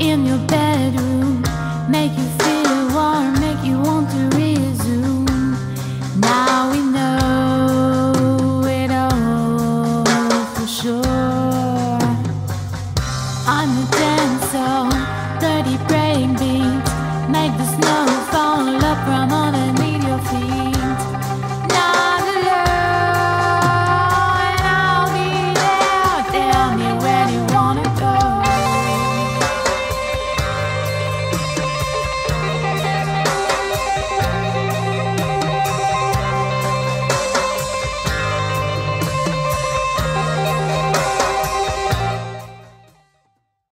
in your bedroom.